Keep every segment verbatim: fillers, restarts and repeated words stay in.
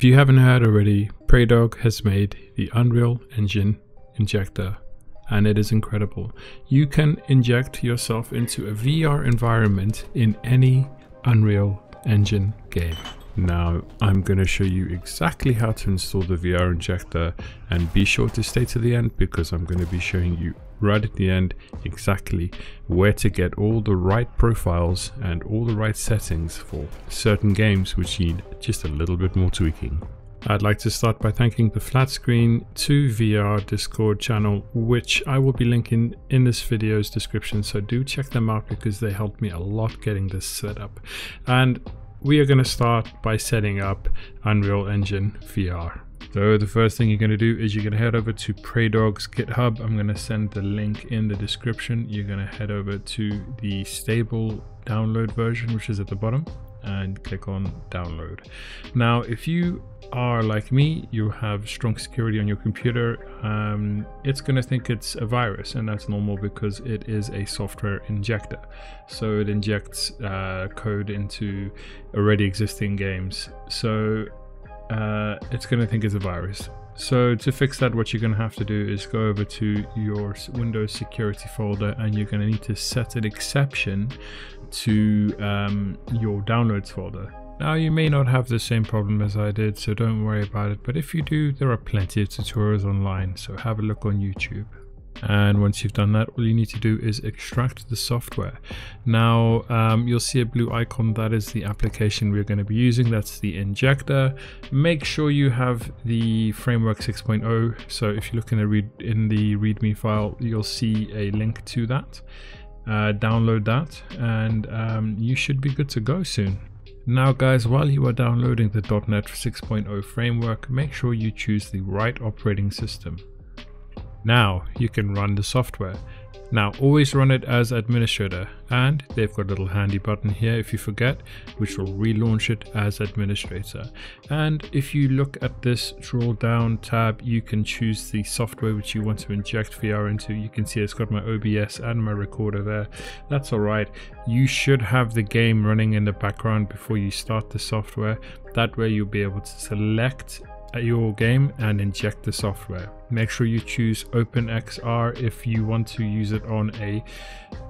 If you haven't heard already, Praydog has made the Unreal Engine injector, and it is incredible. You can inject yourself into a V R environment in any Unreal Engine game. Now I'm going to show you exactly how to install the V R injector, and be sure to stay to the end because I'm going to be showing you right at the end exactly where to get all the right profiles and all the right settings for certain games which need just a little bit more tweaking. I'd like to start by thanking the Flatscreen to V R Discord channel, which I will be linking in this video's description, so do check them out because they helped me a lot getting this set up. And we are going to start by setting up Unreal Engine V R. So the first thing you're going to do is you're going to head over to Praydog's GitHub. I'm going to send the link in the description. You're going to head over to the stable download version, which is at the bottom, and click on download. Now, if you are like me, you have strong security on your computer, um, it's going to think it's a virus, and that's normal because it is a software injector. So it injects uh, code into already existing games. So uh, it's going to think it's a virus. So to fix that, what you're going to have to do is go over to your Windows security folder, and you're going to need to set an exception to um, your downloads folder. Now, you may not have the same problem as I did, so don't worry about it. But if you do, there are plenty of tutorials online, so have a look on YouTube. And once you've done that, all you need to do is extract the software. Now um, you'll see a blue icon. That is the application we're going to be using. That's the injector. Make sure you have the framework six point oh. So if you look in the read in the readme file, you'll see a link to that. Uh, download that, and um, you should be good to go soon. Now guys, while you are downloading the dot net six point oh framework, make sure you choose the right operating system. Now you can run the software. Now always run it as administrator, and they've got a little handy button here if you forget, which will relaunch it as administrator. And if you look at this draw down tab, you can choose the software which you want to inject V R into. You can see it's got my O B S and my recorder there. That's all right. You should have the game running in the background before you start the software. That way you'll be able to select at your game and inject the software. Make sure you choose OpenXR if you want to use it on a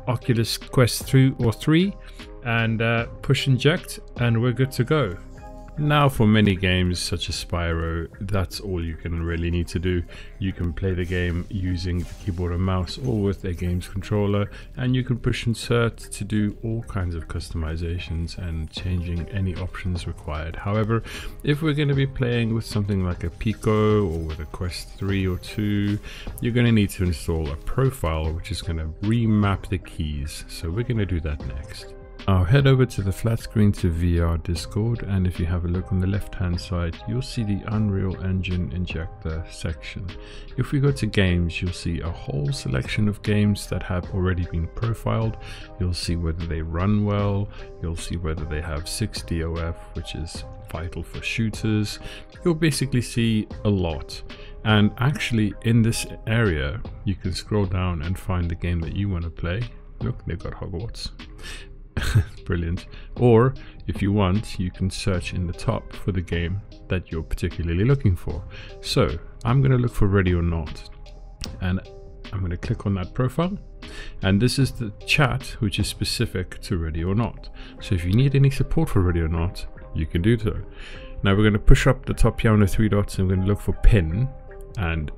Oculus Quest two or three, and uh, push inject, and we're good to go. Now for many games such as Spyro, that's all you can really need to do. You can play the game using the keyboard and mouse or with a game's controller, and you can push insert to do all kinds of customizations and changing any options required. However, if we're going to be playing with something like a Pico or with a Quest three or two, you're going to need to install a profile which is going to remap the keys. So we're going to do that next. Now head over to the Flatscreen to V R Discord, and if you have a look on the left hand side, you'll see the Unreal Engine Injector section. If we go to games, you'll see a whole selection of games that have already been profiled. You'll see whether they run well, you'll see whether they have six D O F, which is vital for shooters. You'll basically see a lot. And actually in this area, you can scroll down and find the game that you want to play. Look, they've got Hogwarts. Brilliant. Or if you want, you can search in the top for the game that you're particularly looking for. So I'm going to look for Ready or Not, and I'm going to click on that profile, and this is the chat which is specific to Ready or Not. So if you need any support for Ready or Not, you can do so. Now we're going to push up the top here on the three dots, and we're going to look for pin, and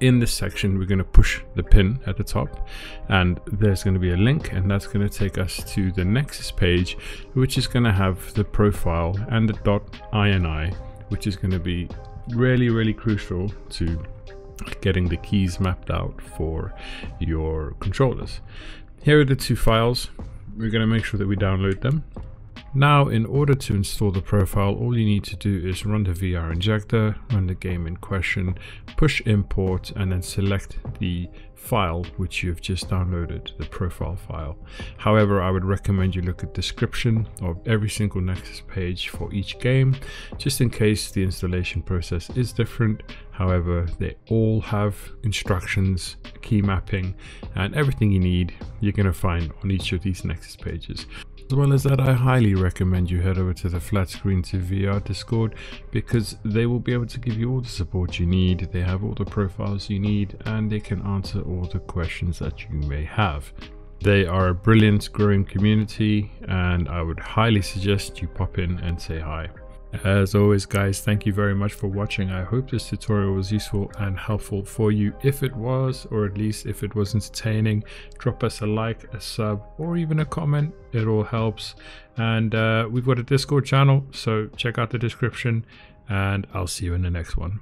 in this section we're going to push the pin at the top, and there's going to be a link, and that's going to take us to the Nexus page, which is going to have the profile and the .ini, which is going to be really really crucial to getting the keys mapped out for your controllers. Here are the two files. We're going to make sure that we download them. Now, in order to install the profile, all you need to do is run the V R injector, run the game in question, push import, and then select the file which you've just downloaded, the profile file. However, I would recommend you look at description of every single Nexus page for each game, just in case the installation process is different. However, they all have instructions, key mapping, and everything you need you're going to find on each of these Nexus pages. As well as that, I highly recommend you head over to the Flatscreen to V R Discord, because they will be able to give you all the support you need. They have all the profiles you need, and they can answer all the questions that you may have. They are a brilliant growing community, and I would highly suggest you pop in and say hi. As always, guys, thank you very much for watching. I hope this tutorial was useful and helpful for you. If it was, or at least if it was entertaining, drop us a like, a sub, or even a comment. It all helps. And uh, we've got a Discord channel, so check out the description, and I'll see you in the next one.